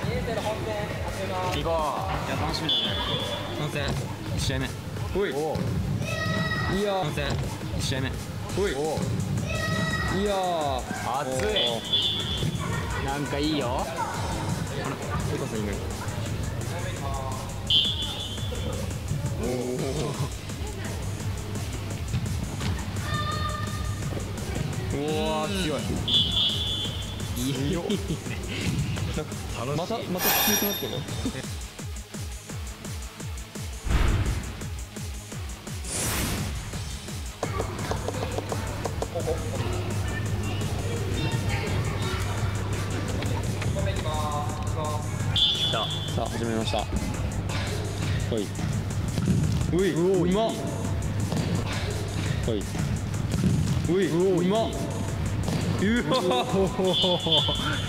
行こう。いや楽しみだね。本戦1試合目。おい。いや本戦1試合目。おい。いや熱い。なんかいいよ。ほら結構すごい。おお。うわ強い。いいよ。また強くなってるの。さあ始めました。おい。おい。うお今。おい。おい。うお今。うわ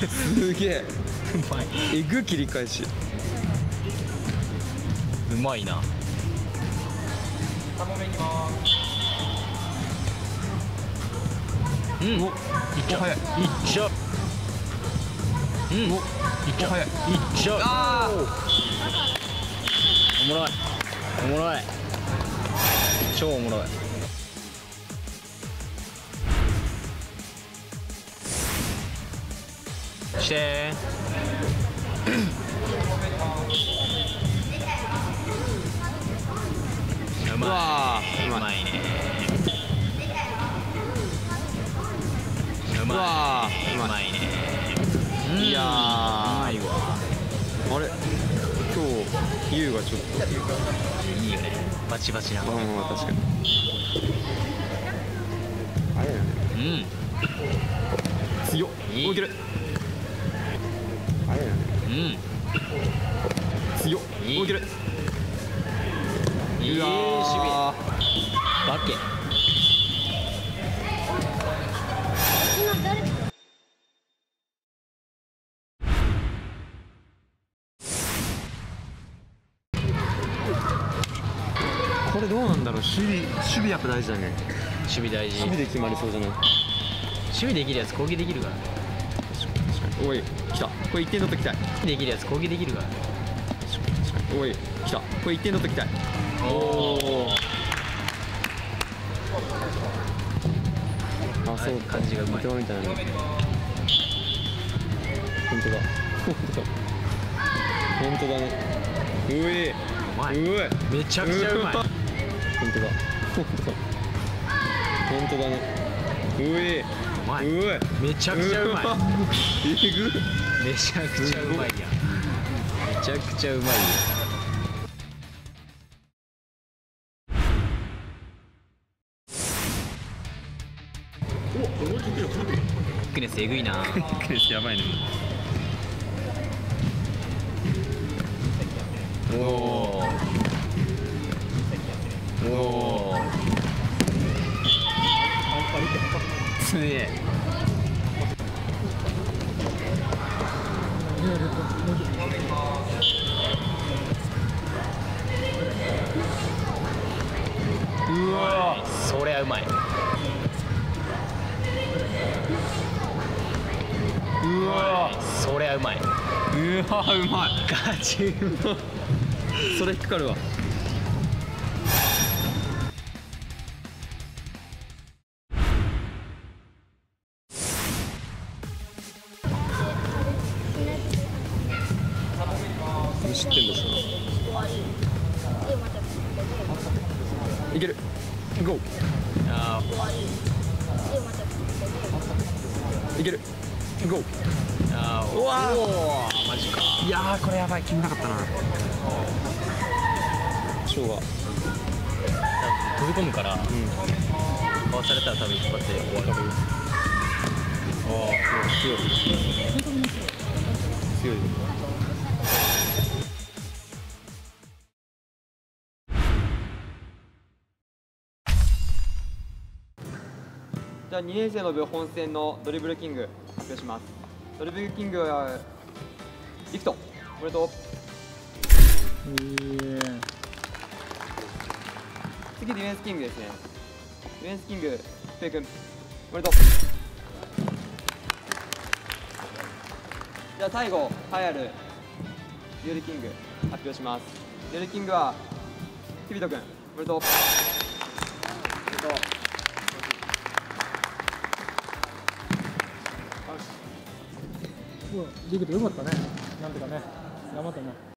すげえうまい。えぐ切り返しうまいな。3本目いきます。うんおっいっちゃういっちゃう。うんおっいっちゃういっちゃう。あおもろいおもろい超おもろい。してうまい。うまいね。うまいね。いやあれ今日優がちょっといいよね。バチバチな。うん確かにあれだね。うん強っ動いてる。うん強っ動ける。いい守備バケ。今誰これどうなんだろう。守備やっぱ大事だね。守備大事。守備で決まりそうじゃない。守備できるやつ攻撃できるからね。おい来たこれ1点取っときたい。できるやつ攻撃できるから。おい来たこれ1点取っときたい。おおあそう感じがうまい。本当だ本当だね。うえうまいうえめちゃくちゃうまい。本当だ本当だね。うえうわめちゃくちゃうまい。めちゃくちゃうまいや。めちゃくちゃうまいや。クネスえぐいな。クネスやばいね。おお。おお。すげえ。うわーそりゃうまい。うわーそりゃうまい。うわーうまいガチうまいそれ引っかかるわ。知ってんですよ。いける。ゴー。いける。ゴー。うわー。マジか。いやーこれやばい決めなかったな。ショーが飛び込むから。かわされたら多分引っ張って終わる。ああ強い。強い。じゃあ2年生の部本戦のドリブルキング発表します。ドリブルキングはリクトおめでとう。次ディフェンスキングですね。ディフェンスキングペイ君おめでとう。じゃあ最後栄えあるデュエルキング発表します。デュエルキングはキビト君、おめでとう。リーグでよかったね、なんてかね、頑張ったね。